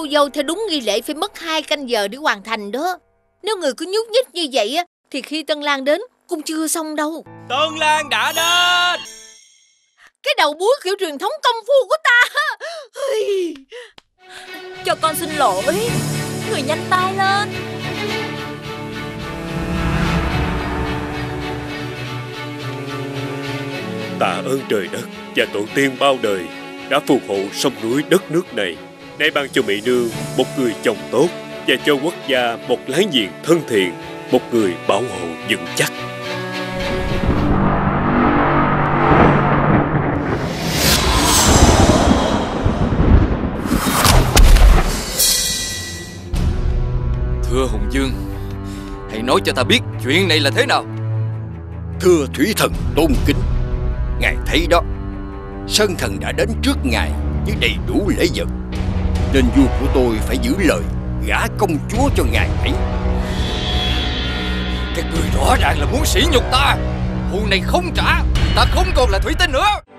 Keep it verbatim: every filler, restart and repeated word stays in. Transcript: cô dâu theo đúng nghi lễ phải mất hai canh giờ để hoàn thành đó. Nếu người cứ nhúc nhích như vậy á, thì khi Tân Lan đến cũng chưa xong đâu. Tân Lan đã đến. Cái đầu búi kiểu truyền thống công phu của ta. Cho con xin lỗi. Người nhanh tay lên. Tạ ơn trời đất và tổ tiên bao đời đã phù hộ sông núi đất nước này, nay ban cho mỹ nương một người chồng tốt và cho quốc gia một láng giềng thân thiện, một người bảo hộ vững chắc. Thưa Hùng Dương, hãy nói cho ta biết chuyện này là thế nào. Thưa Thủy Thần tôn kính, ngài thấy đó, Sơn Thần đã đến trước ngài với đầy đủ lễ vật, nên vua của tôi phải giữ lời gả công chúa cho ngài ấy. Các người rõ ràng là muốn sỉ nhục ta. Hù này không trả, ta không còn là Thủy Tinh nữa.